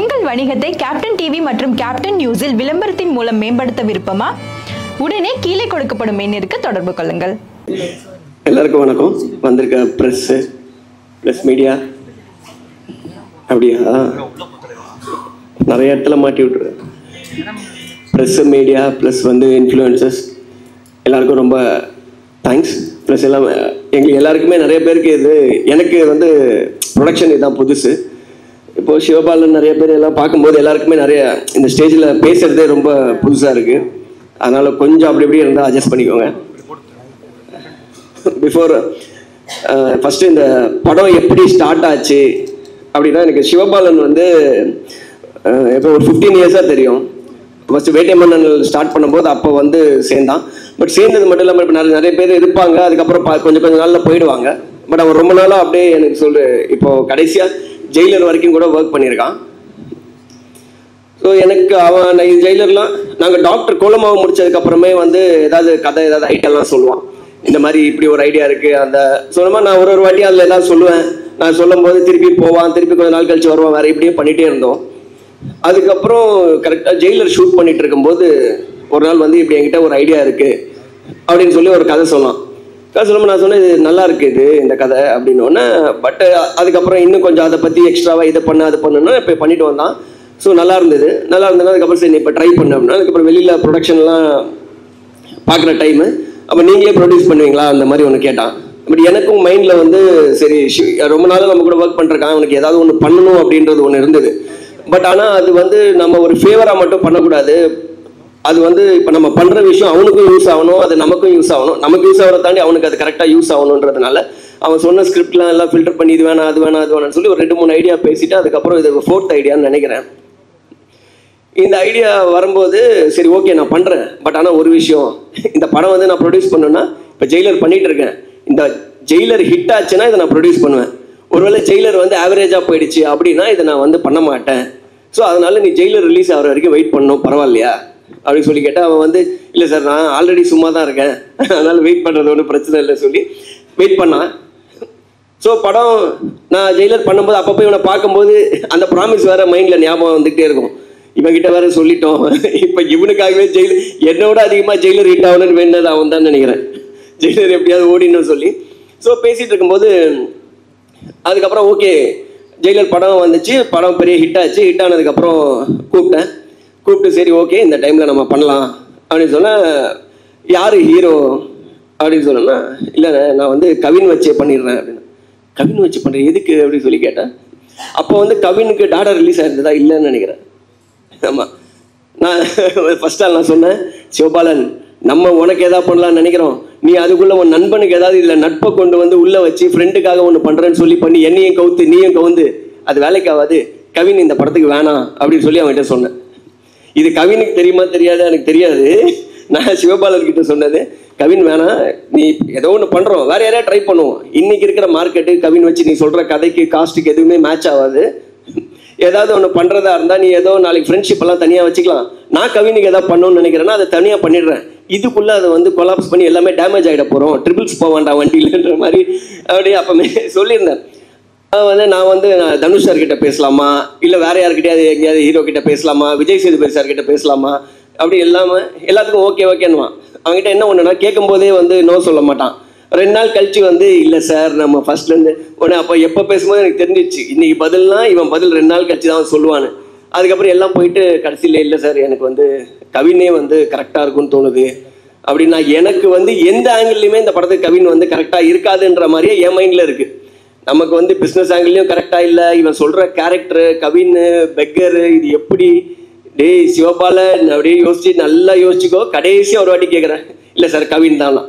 உங்கள் வணிகத்தை captain TV மற்றும் கேப்டன் நியூஸில் விளம்பரத்தின் மூலம் மேம்படுத்த விருப்பமா? உடனே கீழே கொடுக்கப்படும் மெயிலுக்கு தொடர்பு கொள்ளுங்கள். எல்லாருக்கும் வணக்கம். வந்திருக்க பிரஸ் மீடியா அப்படியே நிறைய இடத்துல மாட்டி விட்டுரு. பிரஸ் மீடியா ப்ளஸ் வந்து இன்ஃப்ளூயன்சஸ் எல்லாருக்கும் ரொம்ப தேங்க்ஸ். ப்ளஸ் எல்லாம் எங்களுக்கு எல்லாருக்குமே நிறைய பேருக்கு இது எனக்கு வந்து ப்ரொடக்ஷன் இதுதான் புதுசு. இப்போது சிவபாலன் நிறைய பேர் எல்லாம் பார்க்கும்போது எல்லாருக்குமே நிறைய இந்த ஸ்டேஜில் பேசுகிறதே ரொம்ப புதுசாக இருக்குது. அதனால் கொஞ்சம் அப்படி இப்படி இருந்தால் அட்ஜஸ்ட் பண்ணிக்கோங்க. பிஃபோர் ஃபஸ்ட்டு இந்த படம் எப்படி ஸ்டார்ட் ஆச்சு அப்படின்னா, எனக்கு சிவபாலன் வந்து இப்போ ஒரு 15 இயர்ஸாக தெரியும். ஃபஸ்ட்டு வேட்டை மன்னன் ஸ்டார்ட் பண்ணும்போது அப்போ வந்து சேர்ந்தான். பட் சேர்ந்தது மட்டும் இல்லாமல் இப்போ நிறைய பேர் இருப்பாங்க, அதுக்கப்புறம் கொஞ்சம் நாளில் போயிடுவாங்க. பட் அவன் ரொம்ப நாளாக அப்படியே எனக்கு இப்போது கடைசியாக ஜெயிலர் வரைக்கும் கூட ஒர்க் பண்ணியிருக்கான். ஸோ எனக்கு அவன் ஜெயிலர்லாம் நாங்கள் டாக்டர் கோலமாவை முடித்ததுக்கப்புறமே வந்து ஏதாவது கதை ஏதாவது ஐட்டெல்லாம் சொல்லுவான். இந்த மாதிரி இப்படி ஒரு ஐடியா இருக்குது அந்த சொன்னமாக நான் ஒரு வாட்டி அதில் ஏதாவது சொல்லுவேன். நான் சொல்லும் போது திருப்பி போவான், திருப்பி கொஞ்சம் நாள் கழிச்சு வருவான். வேறு இப்படியே பண்ணிகிட்டே இருந்தோம். அதுக்கப்புறம் கரெக்டாக ஜெயிலர் ஷூட் பண்ணிகிட்டு இருக்கும்போது ஒரு நாள் வந்து இப்படி என்கிட்ட ஒரு ஐடியா இருக்குது அப்படின்னு சொல்லி ஒரு கதை சொன்னான். கதை சொல்லும்போது நான் சொன்னேன், இது நல்லா இருக்குது இந்த கதை அப்படின்னோடனே. பட் அதுக்கப்புறம் இன்னும் கொஞ்சம் அதை பற்றி எக்ஸ்ட்ராவாக இதை பண்ண அது பண்ணுன்னா இப்போ பண்ணிட்டு வந்தான். ஸோ நல்லா இருந்தது. நல்லா இருந்ததுன்னா அதுக்கப்புறம் சரி இப்போ ட்ரை பண்ண அப்படின்னா, அதுக்கப்புறம் வெளியில் ப்ரொடக்ஷன்லாம் பார்க்குற டைமு அப்போ நீங்களே ப்ரொடியூஸ் பண்ணுவீங்களா அந்த மாதிரி ஒன்று கேட்டான். பட் எனக்கும் மைண்டில் வந்து சரி ரொம்ப நாள் நம்ம கூட ஒர்க் பண்ணுறக்கான், அவனுக்கு ஏதாவது ஒன்று பண்ணணும் அப்படின்றது ஒன்று இருந்தது. பட் ஆனால் அது வந்து நம்ம ஒரு ஃபேவராக மட்டும் பண்ணக்கூடாது. அது வந்து இப்போ நம்ம பண்ணுற விஷயம் அவனுக்கும் யூஸ் ஆகணும், அது நமக்கும் யூஸ் ஆகணும். நமக்கு யூஸ் ஆகிறத தாண்டி அவனுக்கு அது கரெக்டாக யூஸ் ஆகணுன்றதுனால அவன் சொன்ன ஸ்கிரிப்ட்லாம் எல்லாம் ஃபில்டர் பண்ணி இது வேணாம் அது வேணாம் அது வேணாம்னு சொல்லி ஒரு 2-3 ஐடியா பேசிவிட்டு அதுக்கப்புறம் இது 4th ஐடியான்னு நினைக்கிறேன். இந்த ஐடியா வரும்போது சரி ஓகே நான் பண்ணுறேன். பட் ஆனால் ஒரு விஷயம், இந்த படம் வந்து நான் ப்ரொடியூஸ் பண்ணணுன்னா இப்போ ஜெயிலர் பண்ணிகிட்டு இருக்கேன். இந்த ஜெயிலர் ஹிட் ஆச்சுன்னா இதை நான் ப்ரொடியூஸ் பண்ணுவேன். ஒருவேளை ஜெயிலர் வந்து ஆவரேஜாக போயிடுச்சு அப்படின்னா இதை நான் வந்து பண்ண மாட்டேன். ஸோ அதனால் நீ ஜெயிலர் ரிலீஸ் ஆகிற வரைக்கும் வெயிட் பண்ணணும், பரவாயில்லையா அப்படின்னு சொல்லி கேட்டால் அவன் வந்து இல்லை சார் நான் ஆல்ரெடி சும்மா தான் இருக்கேன், அதனால் வெயிட் பண்ணுறது ஒன்றும் பிரச்சனை இல்லை சொல்லி வெயிட் பண்ணான். ஸோ படம் நான் ஜெயிலர் பண்ணும்போது அப்பப்போ இவனை பார்க்கும்போது அந்த ப்ராமிஸ் வேறு மைண்டில் ஞாபகம் வந்துகிட்டே இருக்கும். இவன்கிட்ட வேறு சொல்லிட்டோம், இப்போ இவனுக்காகவே ஜெயிலர் என்னோட அதிகமாக ஜெயிலர் ஹிட் ஆகணும்னு வேண்டது அவன் தான் நினைக்கிறேன். ஜெயிலர் எப்படியாவது ஓடினு சொல்லி ஸோ பேசிகிட்டு இருக்கும்போது அதுக்கப்புறம் ஓகே ஜெயிலர் படம் வந்துச்சு. படம் பெரிய ஹிட் ஆச்சு. ஹிட் ஆனதுக்கப்புறம் கூப்பிட்டு சரி ஓகே இந்த டைமில் நம்ம பண்ணலாம் அப்படின்னு சொன்னால், யார் ஹீரோ அப்படின்னு சொன்னோன்னா, இல்லைண்ணே நான் வந்து கவின் வச்சே பண்ணிடுறேன் அப்படின்னா. கவின் வச்சு பண்ணுறேன் எதுக்கு அப்படின்னு சொல்லி கேட்டேன். அப்போ வந்து கவினுக்கு டாடா ரிலீஸ் ஆகிருந்ததா இல்லைன்னு நினைக்கிறேன். ஆமாம், நான் ஃபஸ்ட் ஆள் நான் சொன்னேன், சிவபாலன் நம்ம உனக்கு எதாவது பண்ணலான்னு நினைக்கிறோம், நீ அதுக்குள்ளே உன் நண்பனுக்கு ஏதாவது இல்லை நட்பை கொண்டு வந்து உள்ளே வச்சு ஃப்ரெண்டுக்காக ஒன்று பண்ணுறேன்னு சொல்லி பண்ணி என்னையும் கவுத்து நீயும் கவுந்து அது வேலைக்காகாது, கவின் இந்த படத்துக்கு வேணாம் அப்படின்னு சொல்லி அவன்கிட்ட சொன்னேன். இது கவினுக்கு தெரியுமா தெரியாது எனக்கு தெரியாது, நான் சிவபாலர்கிட்ட சொன்னது. கவின் வேணாம், நீ ஏதோ ஒன்று பண்ணுறோம், வேறு யாரையா ட்ரை பண்ணுவோம். இன்றைக்கி இருக்கிற மார்க்கெட்டு கவின் வச்சு நீ சொல்கிற கதைக்கு காஸ்ட்டுக்கு எதுவுமே மேட்ச் ஆகாது. ஏதாவது ஒன்று பண்ணுறதா இருந்தால் நீ ஏதோ நாளைக்கு ஃப்ரெண்ட்ஷிப்பெல்லாம் தனியாக வச்சுக்கலாம். நான் கவினுக்கு எதாவது பண்ணணும்னு நினைக்கிறேன்னா அதை தனியாக பண்ணிடுறேன். இதுக்குள்ளே அதை வந்து கொலாப்ஸ் பண்ணி எல்லாமே டேமேஜ் ஆகிட போகிறோம், ட்ரிபிள்ஸ் போவாண்டா வண்டியில்ன்ற மாதிரி அப்படியே அப்போமே சொல்லியிருந்தேன். வந்து நான் வந்து தனுஷ் சார்கிட்ட பேசலாமா, இல்லை வேறு யார்கிட்டயாவது எங்கேயாவது ஹீரோ கிட்ட பேசலாமா, விஜய் சேதுபதி சார்கிட்ட பேசலாமா அப்படி இல்லாமல் எல்லாத்துக்கும் ஓகே ஓகேன்னுவான். அவங்ககிட்ட என்ன ஒன்றுனா கேட்கும்போதே வந்து நோ சொல்ல மாட்டான். 2 நாள் கழிச்சு வந்து இல்லை சார் நம்ம ஃபஸ்ட்லேருந்து உடனே அப்போ எப்போ பேசும்போது எனக்கு தெரிஞ்சிச்சு இன்றைக்கி பதில்னா இவன் பதில் 2 நாள் கழிச்சு தான் சொல்லுவான்னு. அதுக்கப்புறம் எல்லாம் போயிட்டு கடைசியில் இல்லை சார் எனக்கு வந்து கவினே வந்து கரெக்டாக இருக்குன்னு தோணுது அப்படின்னா. எனக்கு வந்து எந்த ஆங்கிள்லையுமே இந்த படத்துக்கு கவின் வந்து கரெக்டாக இருக்காதுன்ற மாதிரியே என் மைண்டில் இருக்குது. நமக்கு வந்து பிஸ்னஸ் ஆங்கிள்லையும் கரெக்டாக இல்லை, இவன் சொல்கிற கேரக்டரு கவின் பெக்கரு இது எப்படி டேய் சிவபாலன் அப்படியே யோசிச்சு நல்லா யோசிச்சுக்கோ. கடைசியாக ஒரு வாட்டி கேட்குறேன், இல்லை சார் கவின் தானா,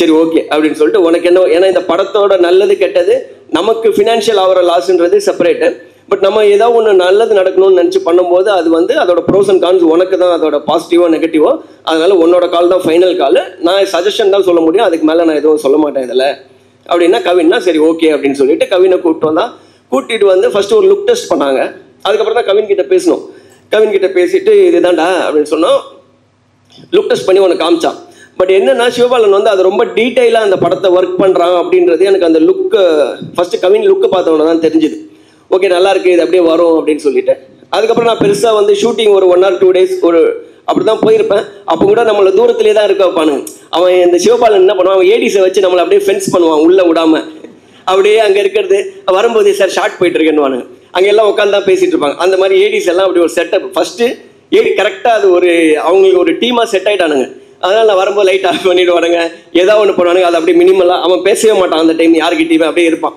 சரி ஓகே அப்படின்னு சொல்லிட்டு உனக்கு என்ன. ஏன்னா இந்த படத்தோட நல்லது கெட்டது நமக்கு ஃபினான்ஷியல் ஆகிற லாஸ்ன்றது செப்பரேட்டு. பட் நம்ம ஏதோ ஒன்று நல்லது நடக்கணும்னு நினச்சி பண்ணும்போது அது வந்து அதோட ப்ரோஸ் அண்ட் கான்ஸ் உனக்கு தான் அதோட பாசிட்டிவோ நெகட்டிவோ. அதனால உன்னோட கால் தான் ஃபைனல் கால், நான் சஜஷன் தான் சொல்ல முடியும், அதுக்கு மேலே நான் எதுவும் சொல்ல மாட்டேன் இதில் அப்படின்னா கவின்னா சரி ஓகே அப்படின்னு சொல்லிட்டு கவினை கூப்பிட்டு வந்தால். கூட்டிகிட்டு வந்து ஃபஸ்ட்டு ஒரு லுக் டெஸ்ட் பண்ணாங்க. அதுக்கப்புறம் தான் கவின்கிட்ட பேசணும். கவின்கிட்ட பேசிட்டு இதுதான்டா அப்படின்னு சொன்னோம். லுக் டெஸ்ட் பண்ணி ஒன்று காமிச்சான். பட் என்னென்னா சிவபாலன் வந்து அது ரொம்ப டீட்டெயிலாக அந்த படத்தை ஒர்க் பண்ணுறான் அப்படின்றது எனக்கு அந்த லுக்கு ஃபஸ்ட்டு கவின் லுக்கு பார்த்தவொன்னே தான் தெரிஞ்சுது. ஓகே நல்லா இருக்குது இது அப்படியே வரும் அப்படின்னு சொல்லிட்டு அதுக்கப்புறம் நான் பெருசாக வந்து ஷூட்டிங் ஒரு 1 or 2 days ஒரு அப்படி தான் போயிருப்பேன். அப்போ கூட நம்மளை தூரத்துலேயே தான் இருக்க வைப்பானுங்க. அவன் இந்த சிவபாலன் என்ன பண்ணுவான், அவன் ஏடிஸை வச்சு நம்மளை அப்படியே ஃபென்ஸ் பண்ணுவான், உள்ளே விடாமல் அப்படியே அங்கே இருக்கிறது. வரும்போதே சார் ஷார்ட் போயிட்டு இருக்கேன்னு அங்கே எல்லாம் உட்காந்து தான் பேசிகிட்டு இருப்பாங்க. அந்த மாதிரி ஏடிஸ் எல்லாம் அப்படி ஒரு செட்டப் ஃபஸ்ட்டு ஏடி கரெக்டாக அது ஒரு அவங்களுக்கு ஒரு டீமாக செட் ஆகிட்டானுங்க. அதனால் நான் வரும்போது லைட் ஆஃப் பண்ணிட்டு வரேங்க, ஏதாவது ஒன்று பண்ணுவானுங்க. அது அப்படியே மினிமலாக அவன் பேசவே மாட்டான் அந்த டைம், யாருக்கிட்டேயுமே அப்படியே இருப்பான்.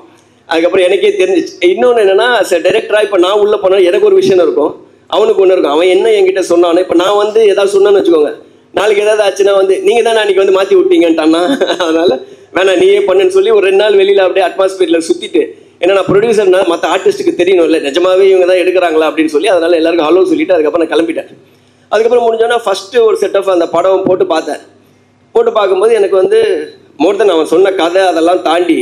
அதுக்கப்புறம் எனக்கே தெரிஞ்சிச்சு. இன்னொன்று என்னென்னா சார் டைரக்டராக இப்போ நான் உள்ளே போனேன், எனக்கு ஒரு விஷயம் இருக்கும், அவனுக்கு ஒன்று இருக்கும். அவன் என்ன என்கிட்ட சொன்னானே, இப்போ நான் வந்து ஏதாவது சொன்னான்னு வச்சுக்கோங்க, நாளைக்கு ஏதாவது ஆச்சுன்னா வந்து நீங்கள் தான் அன்றைக்கி வந்து மாற்றி விட்டீங்கன்ட்டான்னா, அதனால் வேணா நீயே பண்ணுன்னு சொல்லி ஒரு 2 நாள் வெளியில் அப்படியே அட்மாஸ்பியரில் சுற்றிட்டு, ஏன்னா நான் ப்ரொடியூசர்னா மற்ற ஆர்டிஸ்ட்டுக்கு தெரியணும் இல்லை நிஜமாகவே இவங்க தான் எடுக்கிறாங்களா அப்படின்னு சொல்லி, அதனால் எல்லாருக்கும் ஹலோ சொல்லிவிட்டு அதுக்கப்புறம் நான் கிளம்பிட்டேன். அதுக்கப்புறம் முடிஞ்சோன்னா ஃபஸ்ட்டு ஒரு செட் ஆஃப் அந்த படம் போட்டு பார்த்தேன். போட்டு பார்க்கும்போது எனக்கு வந்து மோர் தென் அவன் சொன்ன கதை அதெல்லாம் தாண்டி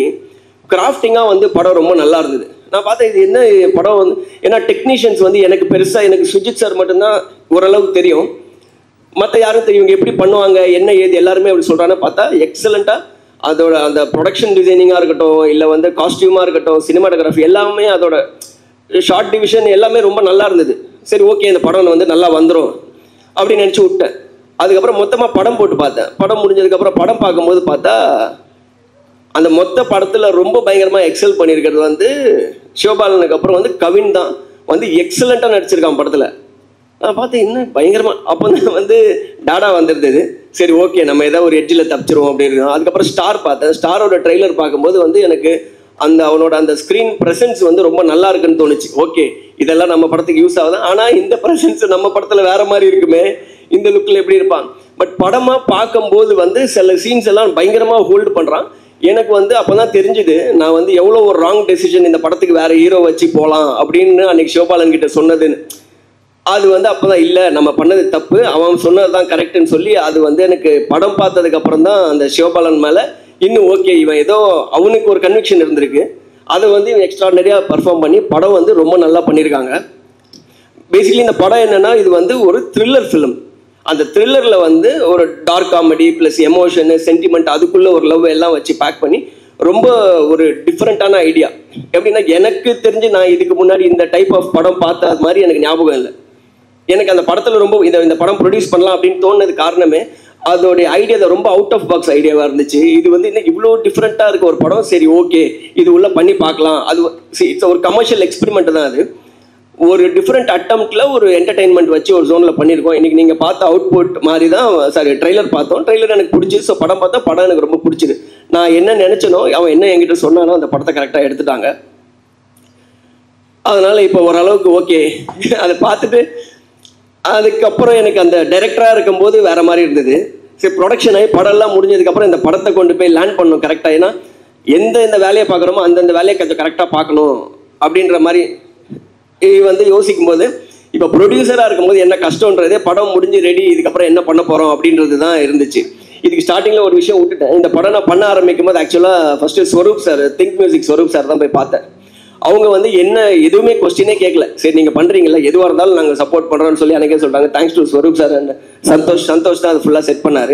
கிராஃப்டிங்காக வந்து படம் ரொம்ப நல்லா இருந்தது. நான் பார்த்தேன் இது என்ன படம் வந்து, ஏன்னா டெக்னீஷியன்ஸ் வந்து எனக்கு பெருசாக எனக்கு சுஜித் சார் மட்டும்தான் ஓரளவுக்கு தெரியும், மற்ற யாரும் தெரியும் எப்படி பண்ணுவாங்க என்ன ஏது எல்லாருமே அப்படி சொல்கிறாங்கன்னு பார்த்தா எக்ஸலண்ட்டாக அதோட அந்த ப்ரொடக்ஷன் டிசைனிங்காக இருக்கட்டும் இல்லை வந்து காஸ்ட்யூமாக இருக்கட்டும் சினிமாட்டோகிராஃபி எல்லாமே அதோட ஷார்ட் டிவிஷன் எல்லாமே ரொம்ப நல்லா இருந்தது. சரி ஓகே இந்த படம் வந்து நல்லா வந்துடும் அப்படின்னு நினச்சி விட்டேன். அதுக்கப்புறம் மொத்தமாக படம் போட்டு பார்த்தேன். படம் முடிஞ்சதுக்கப்புறம் படம் பார்க்கும்போது பார்த்தா அந்த மொத்த படத்தில் ரொம்ப பயங்கரமாக எக்ஸல் பண்ணியிருக்கிறது வந்து சிவபாலனுக்கு அப்புறம் வந்து கவின் தான் வந்து எக்ஸலண்ட்டாக நடிச்சிருக்கான் படத்தில். நான் பார்த்தேன் இன்னும் பயங்கரமாக. அப்போ தான் வந்து டாடா வந்துருந்தது, சரி ஓகே நம்ம ஏதாவது ஒரு எட்ஜில் தப்பிச்சிருவோம் அப்படி இருக்கோம். அதுக்கப்புறம் ஸ்டார் பார்த்தேன். ஸ்டாரோட ட்ரெய்லர் பார்க்கும்போது வந்து எனக்கு அந்த அவனோட அந்த ஸ்க்ரீன் ப்ரெசன்ஸ் வந்து ரொம்ப நல்லா இருக்குன்னு தோணுச்சு. ஓகே இதெல்லாம் நம்ம படத்துக்கு யூஸ் ஆகுது, ஆனால் இந்த ப்ரெசன்ஸ் நம்ம படத்தில் வேறு மாதிரி இருக்குமே, இந்த லுக்கில் எப்படி இருப்பான். பட் படமாக பார்க்கும்போது வந்து சில சீன்ஸ் எல்லாம் பயங்கரமாக ஹோல்டு பண்ணுறான். எனக்கு வந்து அப்போ தான் தெரிஞ்சுது நான் வந்து எவ்வளோ ஒரு ராங் டெசிஷன் இந்த படத்துக்கு வேறு ஹீரோ வச்சு போகலாம் அப்படின்னு அன்றைக்கி சிவபாலன் கிட்டே சொன்னதுன்னு. அது வந்து அப்போ தான் இல்லை நம்ம பண்ணது தப்பு, அவன் சொன்னது தான் கரெக்டுன்னு சொல்லி அது வந்து எனக்கு படம் பார்த்ததுக்கப்புறம் தான் அந்த சிவபாலன் மேலே இன்னும் ஓகே இவன் ஏதோ அவனுக்கு ஒரு கன்விக்ஷன் இருந்திருக்கு, அதை வந்து இவன் எக்ஸ்ட்ராடனரியாக பர்ஃபார்ம் பண்ணி படம் வந்து ரொம்ப நல்லா பண்ணியிருக்காங்க. பேசிக்கலி இந்த படம் என்னென்னா இது வந்து ஒரு த்ரில்லர் ஃபிலிம். அந்த த்ரில்லரில் வந்து ஒரு dark comedy plus emotion sentiment அதுக்குள்ளே ஒரு லவ் எல்லாம் வச்சு பேக் பண்ணி ரொம்ப ஒரு டிஃப்ரெண்ட்டான ஐடியா. எப்படின்னா எனக்கு தெரிஞ்சு நான் இதுக்கு முன்னாடி இந்த டைப் ஆஃப் படம் பார்த்த அது மாதிரி எனக்கு ஞாபகம் இல்லை. எனக்கு அந்த படத்தில் ரொம்ப இந்த படம் ப்ரொடியூஸ் பண்ணலாம் அப்படின்னு தோணுது காரணமே அதோடைய ஐடியா ரொம்ப அவுட் ஆஃப் பாக்ஸ் ஐடியாவாக இருந்துச்சு. இது வந்து இன்னும் இவ்வளோ டிஃப்ரெண்ட்டாக இருக்க ஒரு படம், சரி ஓகே இது உள்ளே பண்ணி பார்க்கலாம். அது இட்ஸ் ஒரு கமர்ஷியல் எக்ஸ்பெரிமெண்ட் தான், அது ஒரு டிஃப்ரெண்ட் அட்டம்ப்டில் ஒரு என்டர்டெயின்மெண்ட் வச்சு ஒரு ஜோனில் பண்ணியிருக்கோம். இன்றைக்கி நீங்கள் பார்த்த அவுட்புட் மாதிரி தான் சாரி ட்ரெய்லர் பார்த்தோம், ட்ரெய்லர் எனக்கு பிடிச்சிது. ஸோ படம் பார்த்தா படம் எனக்கு ரொம்ப பிடிச்சிது. நான் என்ன நினச்சனோ அவன் என்ன என்கிட்ட சொன்னானோ அந்த படத்தை கரெக்டாக எடுத்துட்டாங்க. அதனால் இப்போ ஓரளவுக்கு ஓகே. அதை பார்த்துட்டு அதுக்கப்புறம் எனக்கு அந்த டைரக்டராக இருக்கும்போது வேறு மாதிரி இருந்தது. சரி ப்ரொடக்ஷன் ஆகி படம்லாம் முடிஞ்சதுக்கப்புறம் இந்த படத்தை கொண்டு போய் லேண்ட் பண்ணணும் கரெக்டாக, ஏன்னா எந்த வேலையை பார்க்குறோமோ அந்தந்த வேலையை கொஞ்சம் கரெக்டாக பார்க்கணும் அப்படின்ற மாதிரி இது வந்து யோசிக்கும் போது இப்போ ப்ரொடியூசராக இருக்கும்போது என்ன கஷ்டன்றதே படம் முடிஞ்சு ரெடி இதுக்கப்புறம் என்ன பண்ண போகிறோம் அப்படின்றது தான் இருந்துச்சு. இதுக்கு ஸ்டார்டிங்கில் ஒரு விஷயம் விட்டுட்டேன். இந்த படம் நான் பண்ண ஆரம்பிக்கும் போது ஆக்சுவலாக first Swaroop sir think music Swaroop sir தான் போய் பார்த்தேன். அவங்க வந்து என்ன எதுவுமே கொஸ்டினே கேட்கல, சரி நீங்கள் பண்ணுறீங்களா எதுவாக இருந்தாலும் நாங்கள் சப்போர்ட் பண்ணுறோன்னு சொல்லி எனக்கே சொல்லிட்டாங்க. Thanks to Swaroop sir and Santhosh தான் அது ஃபுல்லாக செட் பண்ணார்.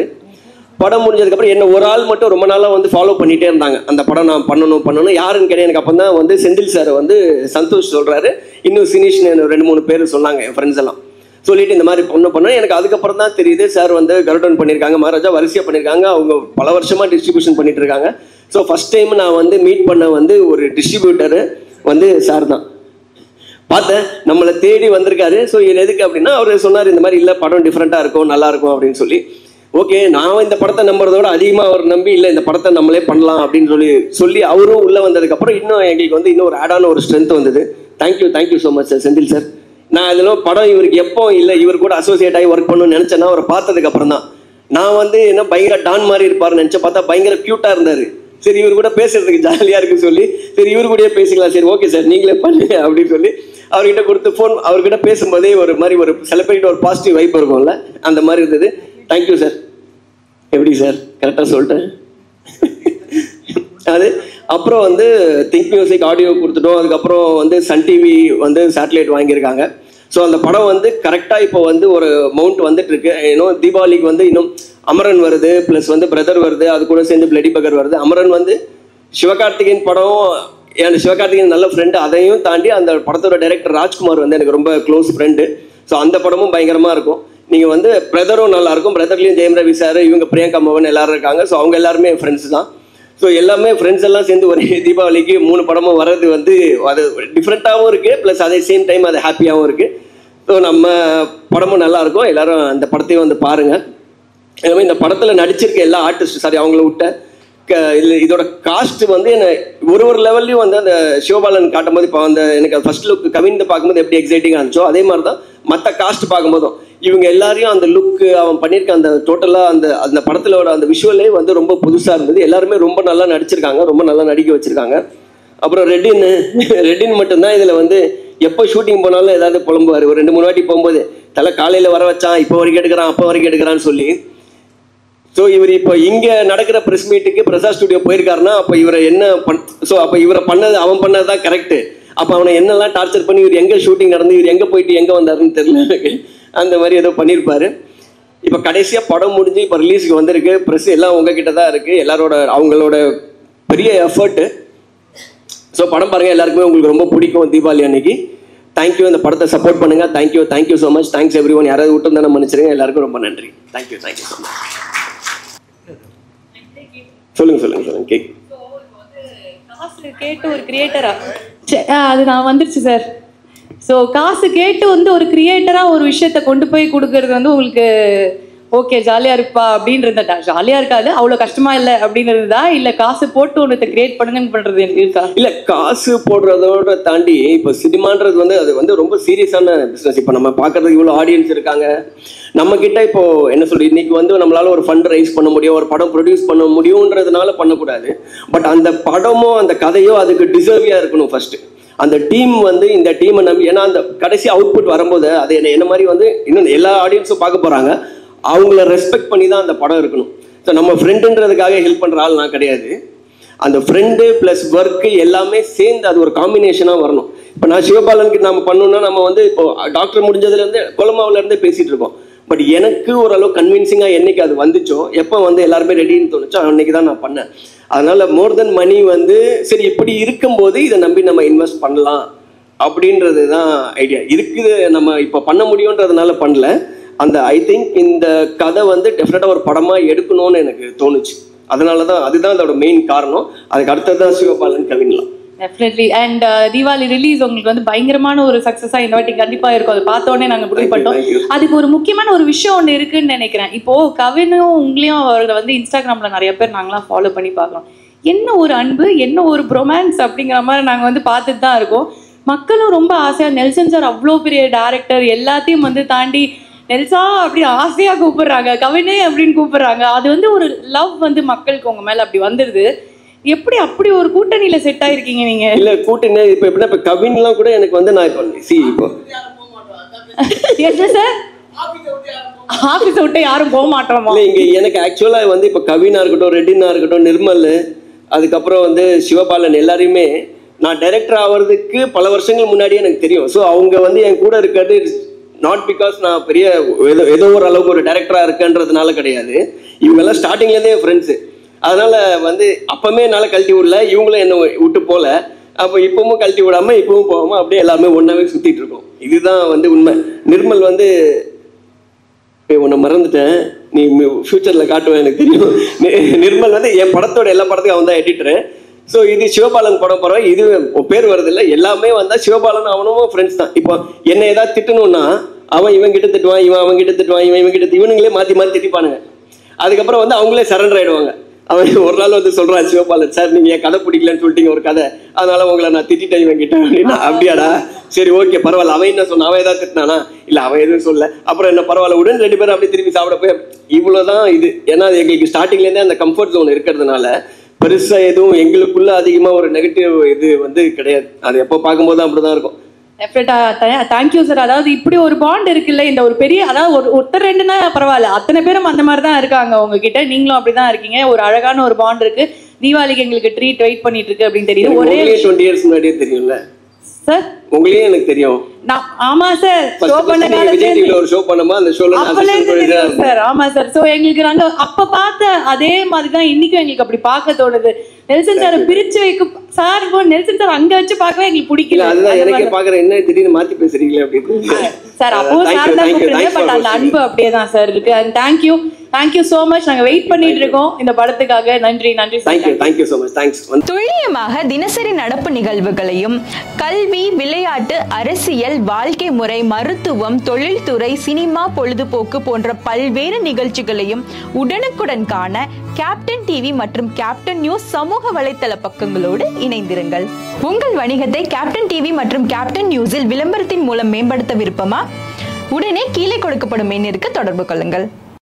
படம் முடிஞ்சதுக்கப்புறம் என்ன ஒரு ஆள் மட்டும் ரொம்ப நாளாக வந்து ஃபாலோ பண்ணிகிட்டே இருந்தாங்க அந்த படம் நான் பண்ணணும் யாருன்னு கேட்டேன். எனக்கு அப்போ தான் வந்து செந்தில் சார் வந்து சந்தோஷ் சொல்கிறாரு, இன்னும் சினிஷ்னு 2-3 பேர் சொன்னாங்க என் ஃப்ரெண்ட்ஸ் எல்லாம் சொல்லிவிட்டு இந்த மாதிரி பண்ணோம். எனக்கு அதுக்கப்புறம் தான் தெரியுது சார் வந்து கருடன் பண்ணியிருக்காங்க, மகாராஜா வரிசையாக பண்ணியிருக்காங்க, அவங்க பல வருஷமாக டிஸ்ட்ரிபியூஷன் பண்ணிகிட்டு இருக்காங்க. ஸோ ஃபஸ்ட் டைம் நான் வந்து மீட் பண்ண வந்து ஒரு டிஸ்ட்ரிபியூட்டரு வந்து சார் தான் பார்த்தேன், நம்மளை தேடி வந்திருக்காரு. ஸோ இது எதுக்கு அப்படின்னா அவர் சொன்னார் இந்த மாதிரி இல்லை படம் டிஃப்ரெண்ட்டாக இருக்கும் நல்லாயிருக்கும் அப்படின்னு சொல்லி. ஓகே நான் இந்த படத்தை நம்புறதோட அதிகமாக அவர் நம்பி இல்லை இந்த படத்தை நம்மளே பண்ணலாம் அப்படின்னு சொல்லி அவரும் உள்ளே வந்ததுக்கப்புறம் இன்னும் எங்களுக்கு வந்து இன்னும் ஒரு ஆடான ஒரு ஸ்ட்ரென்த் வந்தது. Thank you so much sir Senthil sir. நான் அதில் படம் இவருக்கு எப்போ இல்லை இவர் கூட அசோசியேட் ஆகி ஒர்க் பண்ணணும்னு நினச்சேன்னா அவரை பார்த்ததுக்கப்புறம் தான். நான் வந்து என்ன பயங்கர டான் மாதிரி இருப்பார்னு நினச்ச பார்த்தா பயங்கர க்யூட்டாக இருந்தார். சரி இவர் கூட பேசுகிறதுக்கு ஜாலியாக இருக்குன்னு சொல்லி சரி இவர் கூடயே பேசிக்கலாம், சரி ஓகே சார் நீங்களே பண்ணுங்க அப்படின்னு சொல்லி அவர்கிட்ட கொடுத்து ஃபோன் அவர்கிட்ட பேசும்போதே ஒரு மாதிரி ஒரு செலிப்ரேட் ஒரு பாசிட்டிவ் வைப் இருக்கும்ல அந்த மாதிரி இருந்தது. Thank you sir. எப்படி சார் கரெக்டாக சொல்லிட்டேன். அது அப்புறம் வந்து திங்க் மியூசிக் ஆடியோ கொடுத்துட்டோம். அதுக்கப்புறம் வந்து சன் டிவி வந்து சேட்டலைட் வாங்கியிருக்காங்க. ஸோ அந்த படம் வந்து கரெக்டாக இப்போ வந்து ஒரு மவுண்ட் வந்துட்டுருக்கு. இன்னும் தீபாவளிக்கு வந்து இன்னும் அமரன் வருது, ப்ளஸ் வந்து பிரதர் வருது, அது கூட சேர்ந்து பிளடி பெக்கர் வருது. அமரன் வந்து சிவகார்த்திகேயன் படம் And Shivakathiyin's நல்ல friend அதையும் தாண்டி அந்த படத்தோட டைரக்டர் ராஜ்குமார் வந்து எனக்கு ரொம்ப க்ளோஸ் friend. So அந்த படமும் பயங்கரமா இருக்கும். நீங்க வந்து பிரதரும் நல்லா இருக்கும். பிரதர்லயும் ஜெயம் ரவி சார் இவங்க பிரியங்கா மோகன் எல்லாரும் இருக்காங்க. So அவங்க எல்லாரும் friends தான். So எல்லாமே friends எல்லாம் சேர்ந்து ஒரு தீபாவளிக்கு மூணு படமும் வரது வந்து அது டிஃபரண்டாவும் இருக்கு. Plus at the same time அது ஹாப்பியாவும் இருக்கு. So நம்ம படமும் நல்லா இருக்கும். எல்லாரும் அந்த படத்தை வந்து பாருங்க. இந்த படத்துல நடிச்சிருக்க எல்லா ஆர்டிஸ்ட் சாரி அவங்கள விட்டு இதோட காஸ்ட் வந்து ஒரு லெவல்லையும் வந்து அந்த சிவபாலன் காட்டும்போது இப்போ அந்த எனக்கு ஃபர்ஸ்ட் லுக் கவின் பார்க்கும்போது எப்படி எக்ஸைட்டிங்காக இருந்துச்சோ அதே மாதிரி தான் மற்ற காஸ்ட் பார்க்கும்போதும் இவங்க எல்லாரையும் அந்த லுக்கு அவன் பண்ணியிருக்க அந்த டோட்டலாக அந்த அந்த படத்திலோட அந்த விஷுவலே வந்து ரொம்ப புதுசாக இருந்தது. எல்லாருமே ரொம்ப நல்லா நடிச்சிருக்காங்க, ரொம்ப நல்லா நடிக்க வச்சுருக்காங்க. அப்புறம் ரெட்டின் மட்டும்தான் இதில் வந்து எப்போ ஷூட்டிங் போனாலும் ஏதாவது புலம்புவார். ஒரு 2-3 வாட்டி போகும்போது தலை காலையில் வர வச்சான், இப்போ வரைக்கும் எடுக்கிறான், அப்போ வரைக்கும் எடுக்கிறான்னு சொல்லி. ஸோ இவர் இப்போ இங்கே நடக்கிற ப்ரெஸ் மீட்டுக்கு பிரசாத் ஸ்டுடியோ போயிருக்காருன்னா அப்போ இவரை என்ன ஸோ அப்போ இவரை பண்ணது அவன் பண்ணது தான் கரெக்டு. அப்போ அவனை என்னெல்லாம் டார்ச்சர் பண்ணி இவர் எங்கே ஷூட்டிங் நடந்து இவர் எங்கே போயிட்டு எங்கே வந்தாருன்னு தெரியல எனக்கு. அந்த மாதிரி ஏதோ பண்ணியிருப்பார். இப்போ கடைசியாக படம் முடிஞ்சு இப்போ ரிலீஸுக்கு வந்திருக்கு. ப்ரெஸ் எல்லாம் உங்ககிட்ட தான் இருக்குது. எல்லாரோட அவங்களோட பெரிய எஃபர்ட்டு. ஸோ படம் பாருங்கள், எல்லாருக்குமே உங்களுக்கு ரொம்ப பிடிக்கும் தீபாவளி அன்னைக்கு. தேங்க்யூ, இந்த படத்தை சப்போர்ட் பண்ணுங்கள். Thank you, thank you so much. Thanks everyone. யாராவது விட்டு தானே மன்னிச்சிருங்க. எல்லாருக்கும் ரொம்ப நன்றி. Thank you, thank you so much. சொல்லுங்க சொல்லுங்க சொல்லுங்க. கேக் காசு கேட்டு ஒரு கிரியேட்டரா அது நான் வந்துருச்சு சார். ஸோ காசு கேட்டு வந்து ஒரு கிரியேட்டரா ஒரு விஷயத்த கொண்டு போய் கொடுக்கறது வந்து உங்களுக்கு ஓகே ஜாலியா இருப்பா அப்படின்றதுதான். ஜாலியா இருக்காது, அவ்வளோ கஷ்டமா இல்லை அப்படின்றதுதா. இல்ல காசு போட்டு ஒன்றத்தை கிரியேட் பண்ணுங்க பண்றது இருக்கா? இல்ல காசு போடுறதோட தாண்டி இப்போ சினிமான்றது வந்து அது வந்து ரொம்ப சீரியஸான பிஸ்னஸ். இப்போ நம்ம பாக்குறதுக்கு இவ்வளோ ஆடியன்ஸ் இருக்காங்க நம்ம கிட்ட. இப்போ என்ன சொல்றது, இன்னைக்கு வந்து நம்மளால ஒரு ஃபண்ட் ரைஸ் பண்ண முடியும், ஒரு படம் ப்ரொடியூஸ் பண்ண முடியும்ன்றதுனால பண்ணக்கூடாது. பட் அந்த படமோ அந்த கதையோ அதுக்கு டிசர்வியா இருக்கணும். ஃபர்ஸ்ட் அந்த டீம் வந்து இந்த டீமை நம்பி, ஏன்னா அந்த கடைசி அவுட்புட் வரும்போது அது என்ன மாதிரி வந்து இன்னும் எல்லா ஆடியன்ஸும் பார்க்க போறாங்க. அவங்கள ரெஸ்பெக்ட் பண்ணி தான் அந்த படம் இருக்கணும். ஸோ நம்ம ஃப்ரெண்டுன்றதுக்காக ஹெல்ப் பண்ணுற ஆள் நான் கிடையாது. அந்த ஃப்ரெண்டு ப்ளஸ் ஒர்க்கு எல்லாமே சேர்ந்து அது ஒரு காம்பினேஷனாக வரணும். இப்போ நான் சிவபாலனுக்கு நம்ம பண்ணணும்னா நம்ம வந்து இப்போ டாக்டர் முடிஞ்சதுலேருந்து கொலமாவிலேருந்தே பேசிகிட்டு இருக்கோம். பட் எனக்கு ஓரளவு கன்வின்சிங்காக என்றைக்கு அது வந்துச்சோ, எப்போ வந்து எல்லாருமே ரெடின்னு தோணுச்சோ அன்றைக்கி தான் நான் பண்ணேன். அதனால் மோர் தென் மணி வந்து சரி இப்படி இருக்கும்போது இதை நம்பி நம்ம இன்வெஸ்ட் பண்ணலாம் அப்படின்றது தான் ஐடியா இருக்குது. நம்ம இப்போ பண்ண முடியுன்றதுனால பண்ணல. அந்த ஐ திங்க் இந்த கதை வந்து டெஃபினட்டாக ஒரு படமாக எடுக்கணும்னு எனக்கு தோணுச்சு. அதனால தான் அதுதான் அதோட மெயின் காரணம். அதுக்கு அடுத்ததான் சிவபாலன் கவின்லாம் டெஃபினெட்லி. அண்ட் தீபாவளி ரிலீஸ் உங்களுக்கு வந்து பயங்கரமான ஒரு சக்ஸஸாக இந்த வாட்டி கண்டிப்பாக இருக்கும். அதை பார்த்தோன்னே நாங்கள் முடிவுபட்டோம். அதுக்கு ஒரு முக்கியமான ஒரு விஷயம் ஒன்று இருக்குன்னு நினைக்கிறேன். இப்போது கவினும் உங்களையும் அவர்களை வந்து இன்ஸ்டாகிராமில் நிறைய பேர் நாங்களாம் ஃபாலோ பண்ணி பார்க்குறோம். என்ன ஒரு அன்பு, என்ன ஒரு ப்ரொமான்ஸ் அப்படிங்கிற மாதிரி நாங்கள் வந்து பார்த்துட்டு தான் இருக்கோம். மக்களும் ரொம்ப ஆசையாக நெல்சன் சார் அவ்வளோ பெரிய டேரக்டர் எல்லாத்தையும் வந்து தாண்டி நெல்சா அப்படின்னு ஆசையாக கூப்பிடுறாங்க, கவினே அப்படின்னு கூப்பிடுறாங்க. அது வந்து ஒரு லவ் வந்து மக்களுக்கு உங்கள் மேலே அப்படி வந்துடுது. எப்படி அப்படி ஒரு கூட்டணியில செட் ஆயிருக்கீங்க நீங்க? இல்ல கூட்டணி இப்ப எப்படின்னா இப்ப கவின்லாம் கூட எனக்கு வந்து நான் இப்போ ஆபீஸ் விட்டு யாரும் போக மாட்டோமா? இல்ல இங்க எனக்கு ஆக்சுவலா வந்து இப்ப கவினா இருக்கட்டும், ரெட்டினா இருக்கட்டும், நிர்மல், அதுக்கப்புறம் வந்து சிவபாலன் எல்லாரையுமே நான் டைரக்டர் ஆகிறதுக்கு பல வருஷங்கள் முன்னாடியே எனக்கு தெரியும். ஸோ அவங்க வந்து என் கூட இருக்கிறது நாட் பிகாஸ் நான் பெரிய ஏதோ ஒரு அளவுக்கு ஒரு டைரக்டரா இருக்கன்றதுனால கிடையாது. இவங்க எல்லாம் ஸ்டார்டிங்லேருந்தே என் ஃப்ரெண்ட்ஸு. அதனால வந்து அப்பவுமே என்னால் கழட்டி விடல, இவங்களும் என்ன விட்டு போகல. அப்போ இப்பவும் கழட்டி விடாமல் இப்பவும் போகாமல் அப்படியே எல்லாமே ஒன்றாவே சுற்றிட்டு இருக்கோம். இதுதான் வந்து உண்மை. நிர்மல் வந்து உன்னை மறந்துட்டேன், நீ ஃபியூச்சரில் காட்டுவேன் எனக்கு தெரியும். நிர்மல் வந்து என் படத்தோட எல்லா படத்துக்கும் அவன் தான் எடிட்டரு. ஸோ இது சிவபாலன் படம் பரவாயில்ல, இது பேர் வருதில்லை எல்லாமே வந்தால் சிவபாலன் அவனும் ஃப்ரெண்ட்ஸ் தான். இப்போ என்னை ஏதாவது திட்டணும்னா அவன் இவன்கிட்ட திட்டுவான், இவன் அவன்கிட்ட திட்டுவான், இவன் இவன்கிட்ட இவனுங்களே மாற்றி மாற்றி திட்டிப்பானுங்க. அதுக்கப்புறம் வந்து அவங்களே சரண்டர் ஆகிடுவாங்க. அவன் ஒரு நாள் வந்து சொல்கிறான் சிவபாலன் சார் நீங்கள் கதை பிடிக்கலன்னு சொல்லிட்டீங்க ஒரு கதை, அதனால் உங்களை நான் திட்டிட்டேன் இவன் கிட்ட அப்படின்னா. அப்படியாடா சரி ஓகே பரவாயில்ல. அவன் என்ன சொன்னான், அவன் ஏதாவது திட்டினானா? இல்லை அவன் எதுவும் சொல்ல. அப்புறம் என்ன பரவாயில்ல உடனே ரெண்டு பேரும் அப்படி திரும்பி சாப்பிட போய் இவ்வளோதான் இது. ஏன்னா அது எங்களுக்கு ஸ்டார்டிங்லேருந்தே அந்த கம்ஃபர்ட் ஜோன் இருக்கிறதுனால பெருசாக எதுவும் எங்களுக்குள்ளே அதிகமாக ஒரு நெகட்டிவ் இது வந்து கிடையாது. அது எப்போ பார்க்கும்போது தான் அப்படி தான் இருக்கும். Thank you sir. அதாவது இப்படி ஒரு பாண்ட் இருக்குல்ல, இந்த ஒரு பெரிய அதாவது ஒரு ஒருத்தர் ரெண்டுன்னா பரவாயில்ல, அத்தனை பேரும் அந்த மாதிரி தான் இருக்காங்க உங்ககிட்ட. நீங்களும் அப்படிதான் இருக்கீங்க. ஒரு அழகான ஒரு பாண்ட் இருக்கு. தீபாவளிக்கு எங்களுக்கு ட்ரீட் வெயிட் பண்ணிட்டு இருக்கு அப்படின்னு தெரியுது. ஒரே 20 years முன்னாடியே தெரியும்ல சார் உங்களுக்கே எனக்கு தெரியும். நான் ஆமா சார் ஷோ பண்ண காலத்துல ஒரு ஷோ பண்ணமா அந்த ஷோல நான் சொல்றேன் சார். ஆமா சார். சோ எங்களுக்கு நாங்க அப்ப பார்த்த அதே மாதிரி தான் இன்னைக்கு எங்களுக்கு அப்படி பார்க்க தோணுது. நெல்சன் சார் பிரிச்சு வைக்க சார் போ நெல்சன் சார் அங்க வச்சு பார்க்கவே எங்களுக்கு பிடிக்கல. அதுதான் எனக்கே பாக்குற என்ன திடீர்னு மாத்தி பேசுறீங்களே அப்படி சார். அப்போ சார் தான் கூப்பிடுங்க பட் அந்த அன்பு அப்படியே தான் சார் இருக்கு. And thank you so much. நாங்க வெயிட் பண்ணிட்டு இருக்கோம் இந்த படத்துக்காக. நன்றி நன்றி sir. thank you so much. thanks. துல்லியமாக தினசரி நடப்பு நிகழ்வுகளையும் கல்வி, விளையாட்டு, அரசியல், வாழ்க்கை முறை, மருத்துவம், தொழில்துறை, சினிமா, பொழுதுபோக்கு போன்ற பல்வேறு நிகழ்ச்சிகளையும் உடனுக்குடன் காண கேப்டன் டிவி மற்றும் கேப்டன் நியூஸ் சமூக வலைத்தள பக்கங்களோடு இணைந்திருங்கள். உங்கள் வணிகத்தை கேப்டன் டிவி மற்றும் கேப்டன் நியூஸில் விளம்பரத்தின் மூலம் மேம்படுத்த விருப்பமா? உடனே கீழே கொடுக்கப்படும் எண்ணிற்கு தொடர்பு கொள்ளுங்கள்.